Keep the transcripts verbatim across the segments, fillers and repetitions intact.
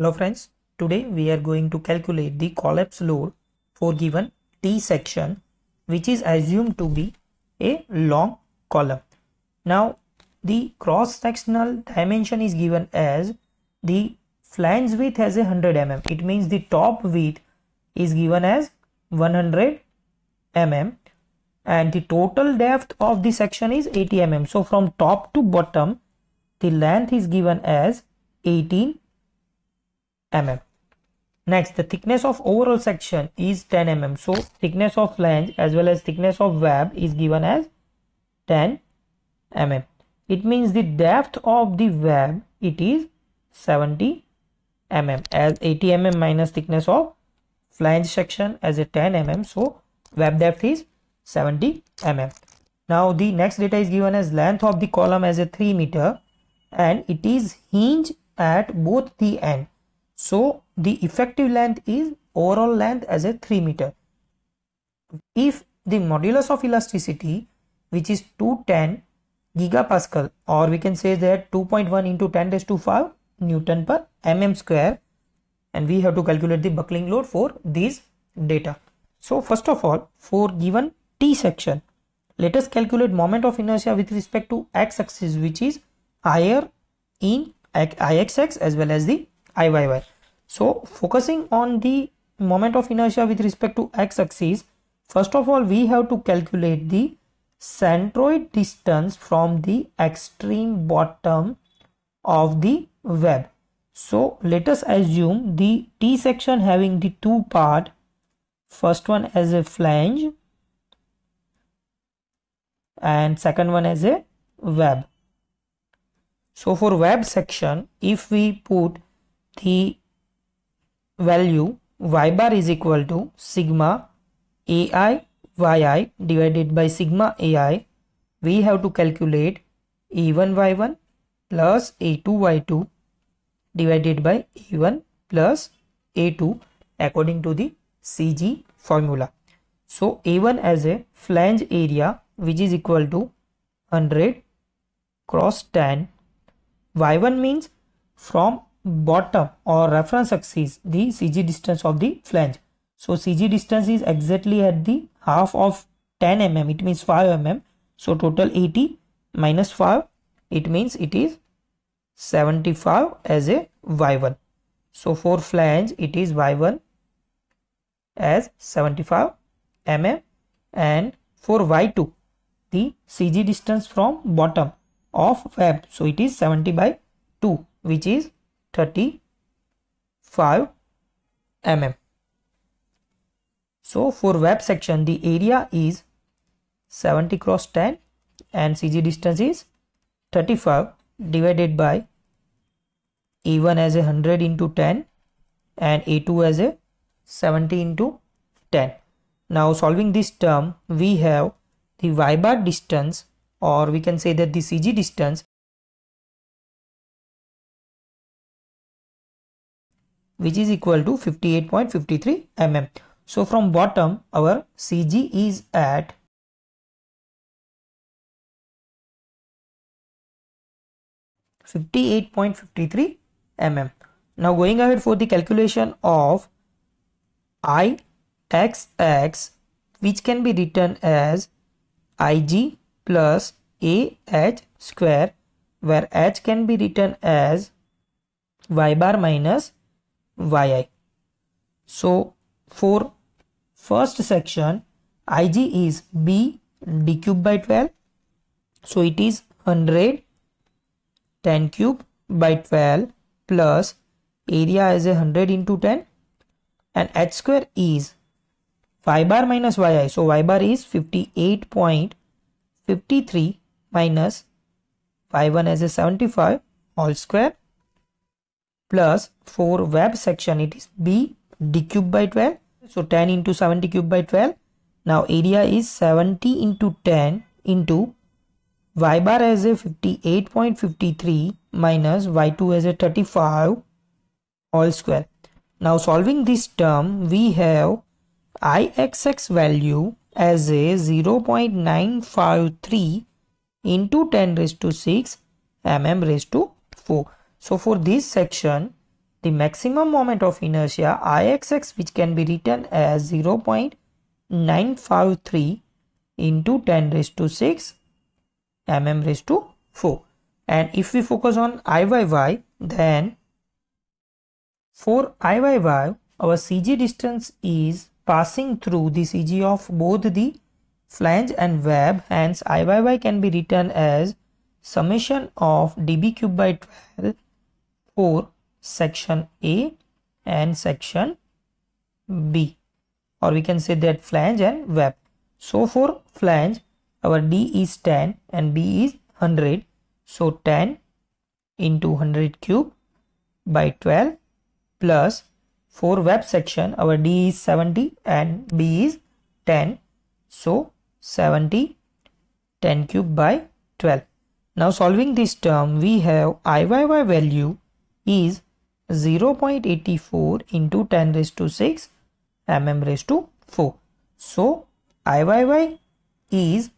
Hello friends, today we are going to calculate the collapse load for given T section, which is assumed to be a long column. Now the cross sectional dimension is given as the flange width has a one hundred millimeters. It means the top width is given as one hundred millimeters and the total depth of the section is eighty millimeters. So from top to bottom the length is given as eighteen millimeters. Next, the thickness of overall section is ten millimeters. So thickness of flange as well as thickness of web is given as ten millimeters. It means the depth of the web, it is seventy millimeters, as eighty millimeters minus thickness of flange section as a ten millimeters. So web depth is seventy millimeters. Now the next data is given as length of the column as a three meter and it is hinged at both the end. So the effective length is overall length as a three meter. If the modulus of elasticity, which is two hundred ten gigapascal, or we can say that two point one into ten raised to five Newton per mm square, and we have to calculate the buckling load for these data. So first of all, for given T section, let us calculate moment of inertia with respect to x axis, which is higher in I X X as well as the I Y Y. So focusing on the moment of inertia with respect to x-axis, first of all we have to calculate the centroid distance from the extreme bottom of the web. So let us assume the T section having the two part, first one as a flange and second one as a web. So for web section, if we put the value y bar is equal to sigma ai yi divided by sigma ai, we have to calculate a one y one plus a two y two divided by a one plus a two according to the C G formula. So a one as a flange area, which is equal to one hundred cross ten. y one means from bottom or reference axis the C G distance of the flange. So C G distance is exactly at the half of ten millimeters, it means five millimeters. So total eighty minus five, it means it is seventy-five as a y one. So for flange it is y one as seventy-five millimeters, and for y two the C G distance from bottom of web, so it is seventy by two, which is thirty-five millimeters. So for web section the area is seventy cross ten and C G distance is thirty-five divided by a one as a one hundred into ten and a two as a seventy into ten. Now solving this term, we have the y bar distance, or we can say that the C G distance, which is equal to fifty-eight point five three millimeters. So from bottom our C G is at fifty-eight point five three millimeters. Now going ahead for the calculation of I X X, which can be written as I G plus A H square, where H can be written as Y bar minus Y I. So for first section I G is B D cube by twelve. So it is one hundred ten cube by twelve plus area is a one hundred into ten, and H square is Y bar minus Y I. So Y bar is fifty-eight point five three minus y one as a seventy-five all square, plus for web section it is B D cube by twelve. So ten into seventy cube by twelve. Now area is seventy into ten into Y bar as a fifty-eight point five three minus Y two as a thirty-five all square. Now solving this term, we have I X X value as a zero point nine five three into ten raised to six millimeters raised to four. So for this section the maximum moment of inertia I X X, which can be written as zero point nine five three into ten raised to six mm raised to four. And if we focus on I Y Y, then for I Y Y, our C G distance is passing through the C G of both the flange and web. Hence, I Y Y can be written as summation of dB cube by twelve for section A and section B, or we can say that flange and web. So for flange, our D is ten and B is one hundred. So ten into one hundred cube by twelve, plus for web section our D is seventy and B is ten. So seventy, ten cube by twelve. Now solving this term, we have I Y Y value is zero point eight four into ten raised to six mm raised to four. So I Y Y is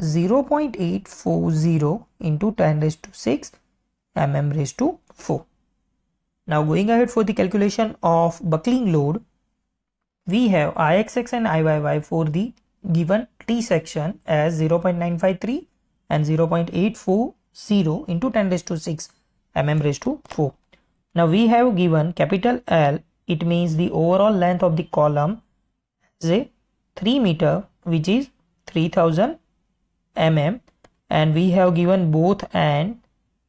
zero point eight four zero into ten raised to six mm raised to four. Now going ahead for the calculation of buckling load, we have I X X and I Y Y for the given T section as zero point nine five three and zero point eight four zero into ten raised to six mm raised to four. Now we have given capital L, it means the overall length of the column is a three meter, which is three thousand mm, and we have given both end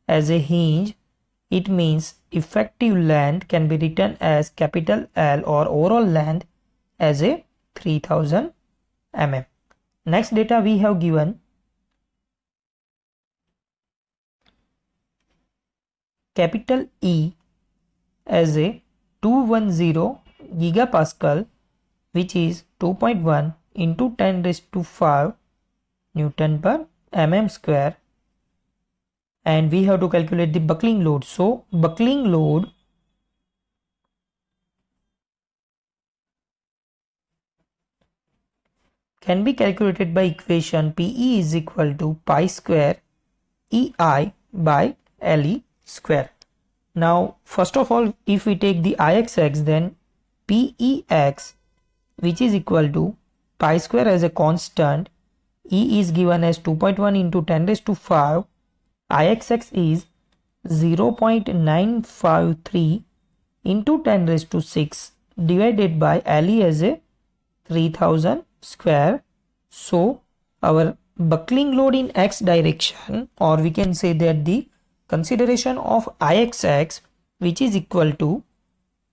as a hinge. It means effective length can be written as capital L, or overall length as a three thousand mm. Next data we have given capital E as a two hundred ten gigapascal, which is two point one into ten raised to five Newton per mm square. And we have to calculate the buckling load. So buckling load can be calculated by equation P E is equal to pi square E I by L E square. Now first of all, if we take the I X X, then P E X, which is equal to pi square as a constant, E is given as two point one into ten raised to five. I X X is zero point nine five three into ten raised to six divided by L E as a three thousand square. So our buckling load in X direction, or we can say that the consideration of I X X, which is equal to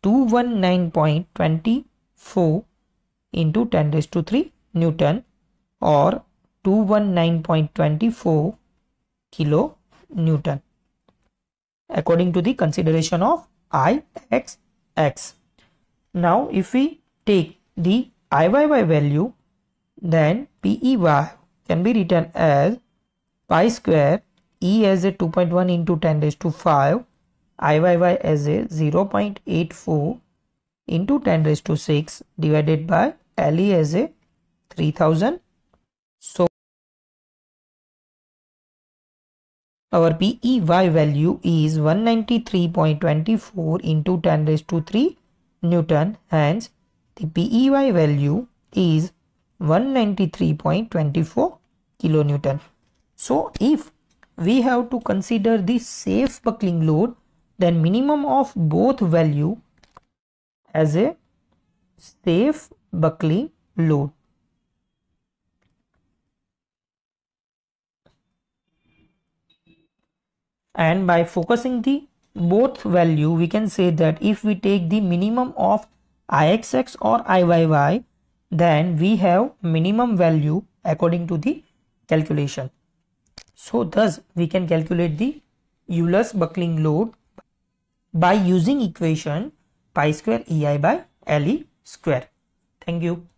two hundred nineteen point two four into ten raised to three Newton, or two hundred nineteen point two four kilo Newton, according to the consideration of I X X. Now if we take the I Y Y value, then P E Y can be written as pi square E as a two point one into ten raised to five, I Y Y as a zero point eight four into ten raised to six divided by L E as a three thousand. So our P E Y value is one hundred ninety-three point two four into ten raised to three Newton. Hence, the P E Y value is one hundred ninety-three point two four kilonewton. So, if we have to consider the safe buckling load, then minimum of both value as a safe buckling load. And by focusing the both value, we can say that if we take the minimum of I X X or I Y Y, then we have minimum value according to the calculation. So thus we can calculate the Euler's buckling load by using equation pi square E I by L E square. Thank you.